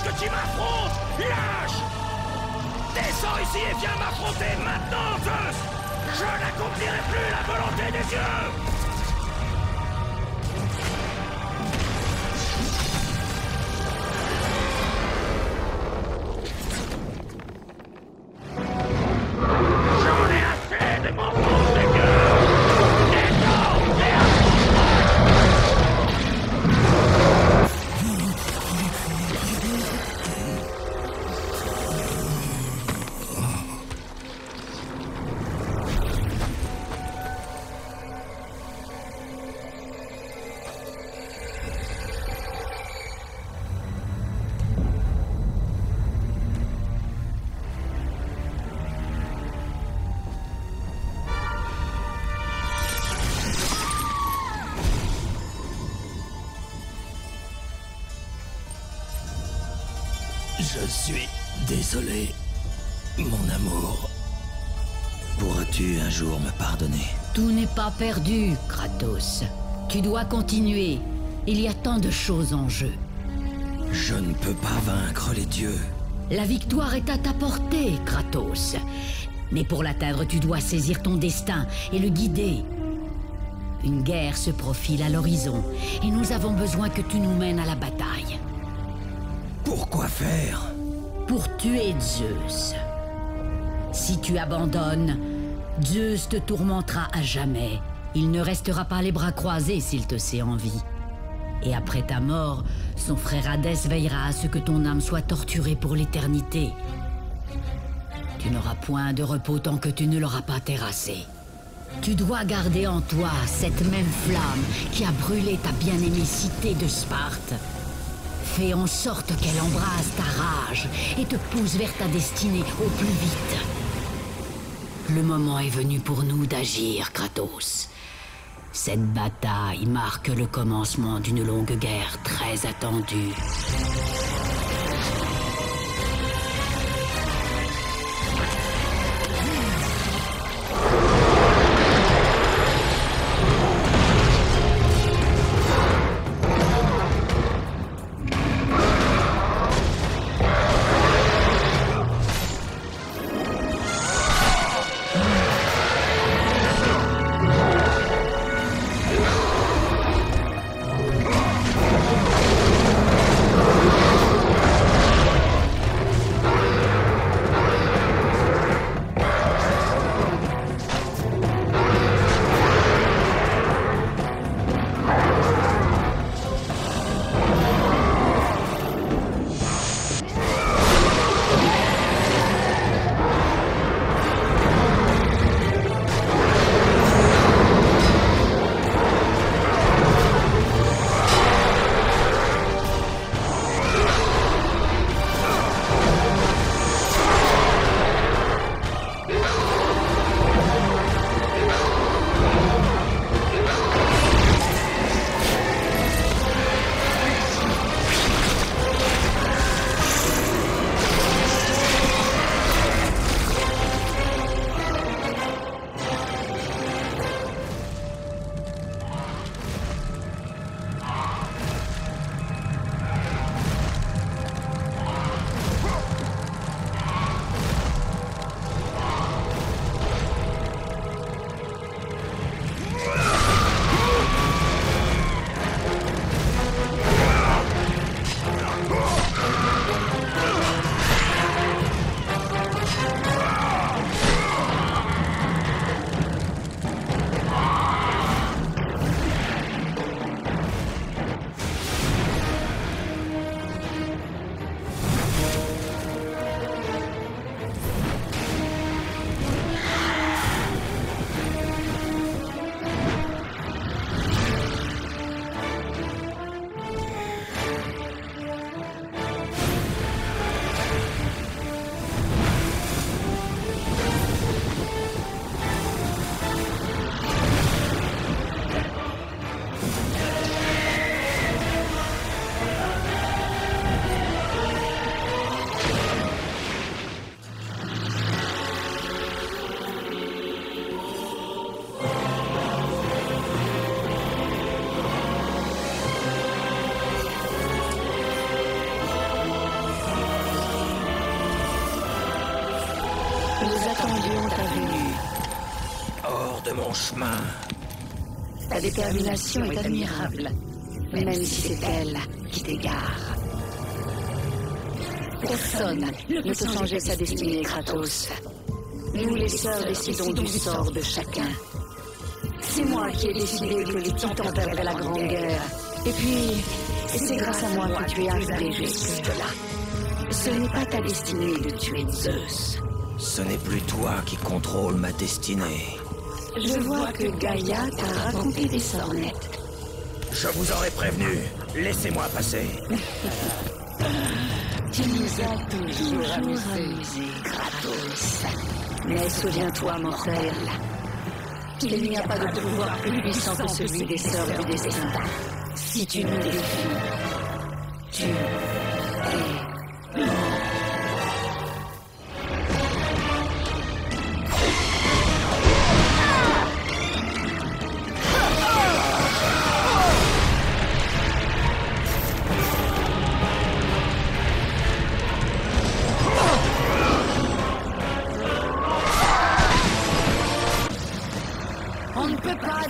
Que tu m'affrontes, lâche! Descends ici et viens m'affronter maintenant, Zeus! Je n'accomplirai plus la volonté des dieux! J'en ai assez de mon Je suis désolé, mon amour. Pourras-tu un jour me pardonner? Tout n'est pas perdu, Kratos. Tu dois continuer. Il y a tant de choses en jeu. Je ne peux pas vaincre les dieux. La victoire est à ta portée, Kratos. Mais pour l'atteindre, tu dois saisir ton destin et le guider. Une guerre se profile à l'horizon, et nous avons besoin que tu nous mènes à la bataille. Pourquoi faire? Pour tuer Zeus. Si tu abandonnes, Zeus te tourmentera à jamais. Il ne restera pas les bras croisés s'il te sait en vie. Et après ta mort, son frère Hadès veillera à ce que ton âme soit torturée pour l'éternité. Tu n'auras point de repos tant que tu ne l'auras pas terrassé. Tu dois garder en toi cette même flamme qui a brûlé ta bien-aimée cité de Sparte. Fais en sorte qu'elle embrase ta rage et te pousse vers ta destinée au plus vite. Le moment est venu pour nous d'agir, Kratos. Cette bataille marque le commencement d'une longue guerre très attendue. Chemin. Ta détermination est admirable, même si c'est elle qui t'égare. Personne ne peut changer sa destinée, Kratos. Nous, les sœurs, décidons du sort de chacun. C'est moi qui ai décidé que les Titans perdaient la Grande Guerre. Et puis, c'est grâce à moi que tu es arrivé jusque-là. Ce n'est pas ta destinée de tuer Zeus. Ce n'est plus toi qui contrôle ma destinée. Je vois que Gaïa t'a raconté des sornettes. Je vous aurais prévenu. Laissez-moi passer. Tu nous as toujours amusés, Kratos. Mais souviens-toi, mortel, qu'il n'y a pas de pouvoir plus puissant que celui des Sœurs du Destin. Si tu nous défies, tu es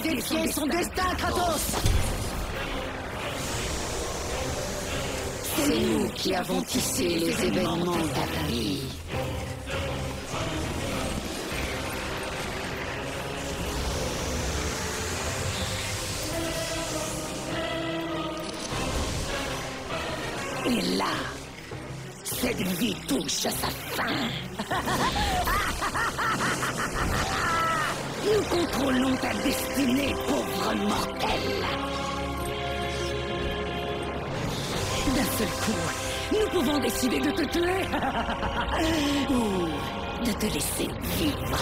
Défier son destin, Kratos! C'est nous qui avons tissé les événements de Paris. Et là, cette vie touche à sa fin. Nous contrôlons ta destinée, pauvre mortel. D'un seul coup, nous pouvons décider de te tuer ou de te laisser vivre.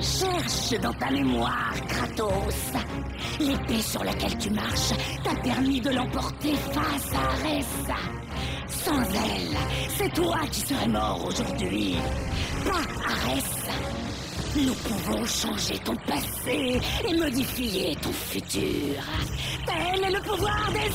Cherche dans ta mémoire, Kratos. L'épée sur laquelle tu marches t'a permis de l'emporter face à Ares. Sans elle, c'est toi qui serais mort aujourd'hui, pas Arès. Nous pouvons changer ton passé et modifier ton futur. Tel est le pouvoir des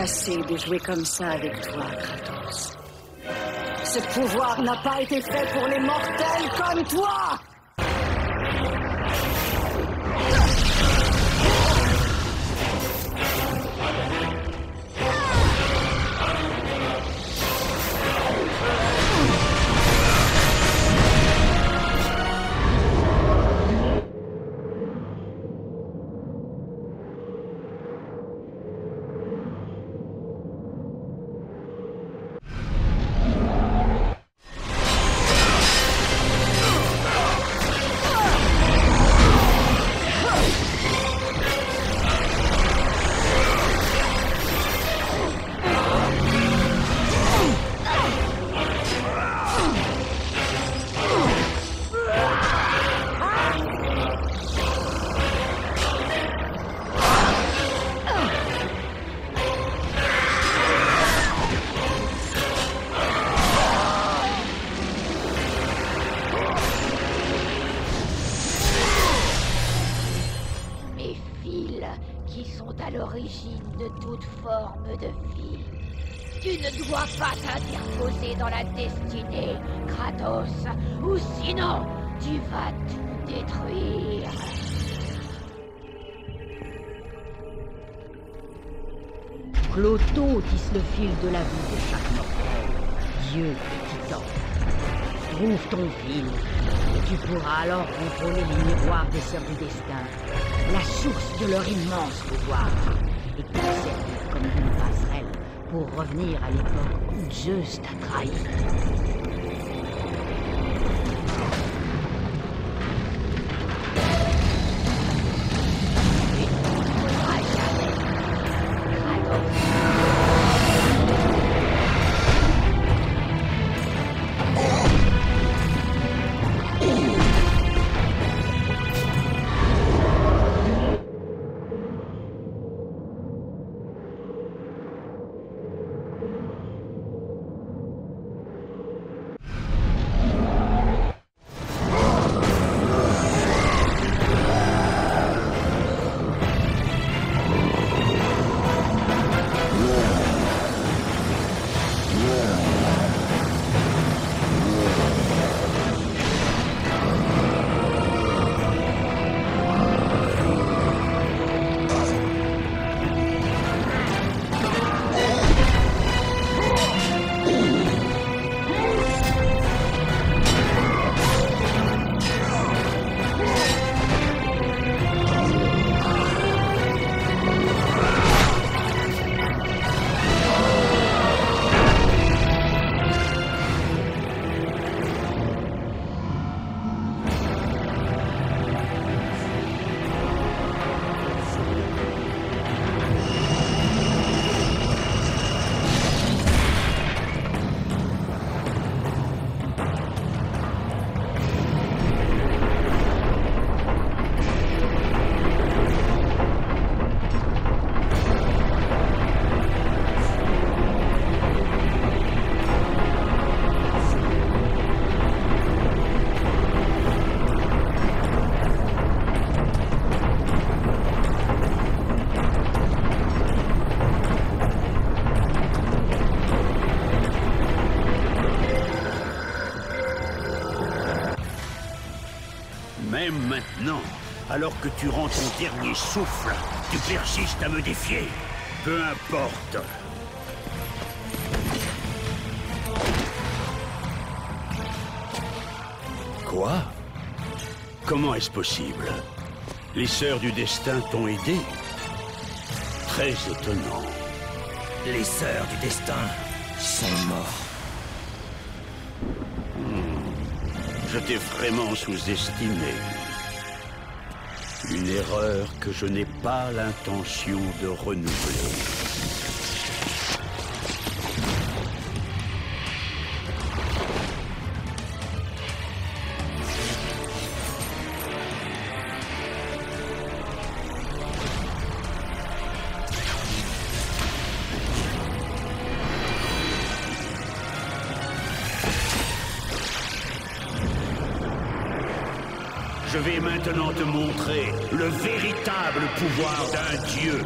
Assez de jouer comme ça avec toi, Kratos. Ce pouvoir n'a pas été fait pour les mortels comme toi! Cloto tisse le fil de la vie de chaque mortel. yeux, Titan. Trouve ton fil, et tu pourras alors contrôler les miroirs des Sœurs du Destin, la source de leur immense pouvoir, et t'en servir comme une passerelle pour revenir à l'époque où Zeus t'a trahi. Même maintenant, alors que tu rends ton dernier souffle, tu persistes à me défier. Peu importe. Quoi? Comment est-ce possible? Les Sœurs du Destin t'ont aidé? Très étonnant. Les Sœurs du Destin sont mortes. Je t'ai vraiment sous-estimé. Une erreur que je n'ai pas l'intention de renouveler. Je vais maintenant te montrer le véritable pouvoir d'un dieu.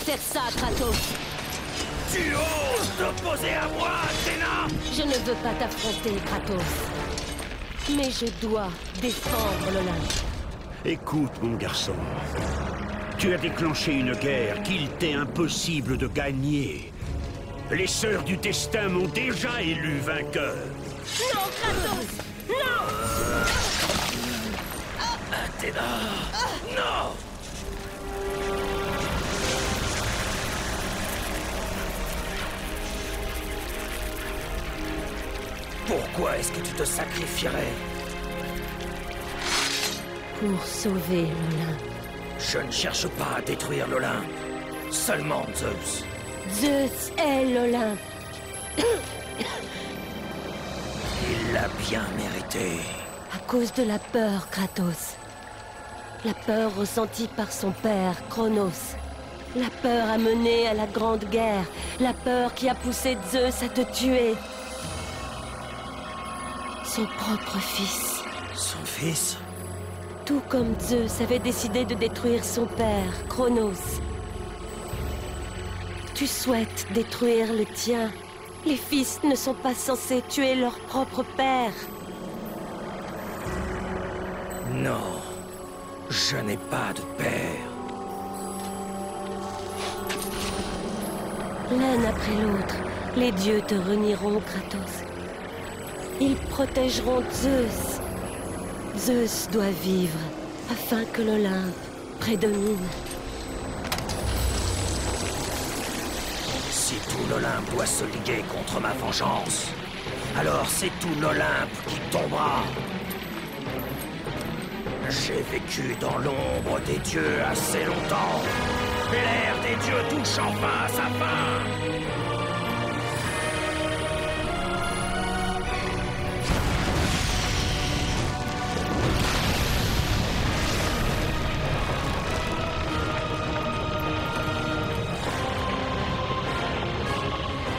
faire ça, Kratos. Tu oses t'opposer à moi, Athéna? Je ne veux pas t'affronter, Kratos. Mais je dois défendre l'Olympe. Écoute, mon garçon. Tu as déclenché une guerre qu'il t'est impossible de gagner. Les Sœurs du Destin m'ont déjà élu vainqueur. Non, Kratos! Non! Athéna! Non! Pourquoi est-ce que tu te sacrifierais? Pour sauver l'Olympe. Je ne cherche pas à détruire l'Olympe. Seulement Zeus. Zeus est l'Olympe. Il l'a bien mérité. À cause de la peur, Kratos. La peur ressentie par son père, Cronos. La peur amenée à la Grande Guerre. La peur qui a poussé Zeus à te tuer. Son propre fils. Son fils ? Tout comme Zeus avait décidé de détruire son père, Cronos. Tu souhaites détruire le tien. Les fils ne sont pas censés tuer leur propre père. Non, je n'ai pas de père. L'un après l'autre, les dieux te renieront, Kratos. Ils protégeront Zeus. Zeus doit vivre, afin que l'Olympe prédomine. Si tout l'Olympe doit se liguer contre ma vengeance, alors c'est tout l'Olympe qui tombera. J'ai vécu dans l'ombre des dieux assez longtemps. L'ère des dieux touche enfin à sa fin.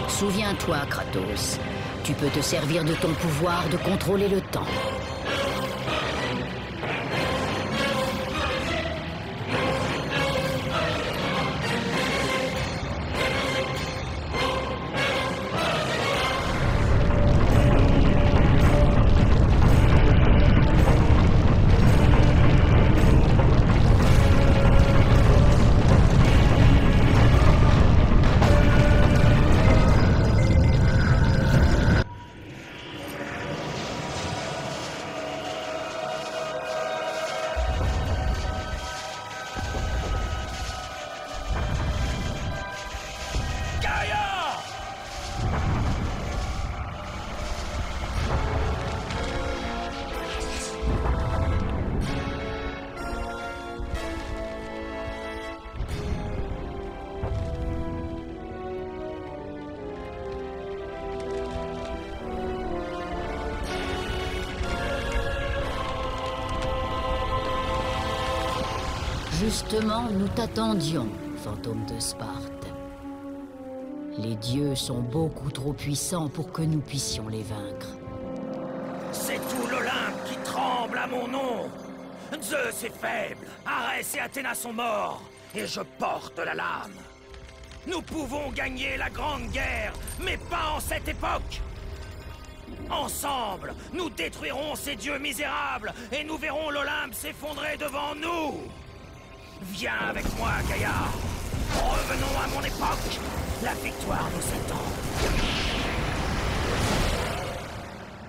Souviens-toi, Kratos. Tu peux te servir de ton pouvoir de contrôler le temps. Justement, nous t'attendions, fantôme de Sparte. Les dieux sont beaucoup trop puissants pour que nous puissions les vaincre. C'est tout l'Olympe qui tremble à mon nom. Zeus est faible, Ares et Athéna sont morts, et je porte la lame. Nous pouvons gagner la Grande Guerre, mais pas en cette époque. Ensemble, nous détruirons ces dieux misérables, et nous verrons l'Olympe s'effondrer devant nous. Viens avec moi, Gaïa. Revenons à mon époque. La victoire nous attend.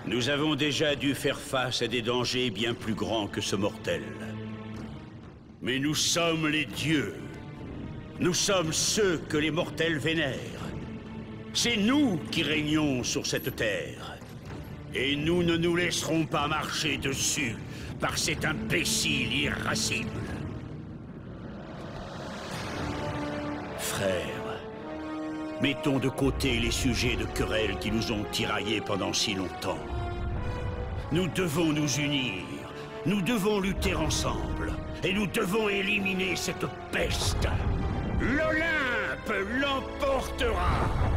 Nous avons déjà dû faire face à des dangers bien plus grands que ce mortel. Mais nous sommes les dieux. Nous sommes ceux que les mortels vénèrent. C'est nous qui régnons sur cette terre. Et nous ne nous laisserons pas marcher dessus par cet imbécile irascible. Frères, mettons de côté les sujets de querelles qui nous ont tiraillés pendant si longtemps. Nous devons nous unir, nous devons lutter ensemble, et nous devons éliminer cette peste. L'Olympe l'emportera!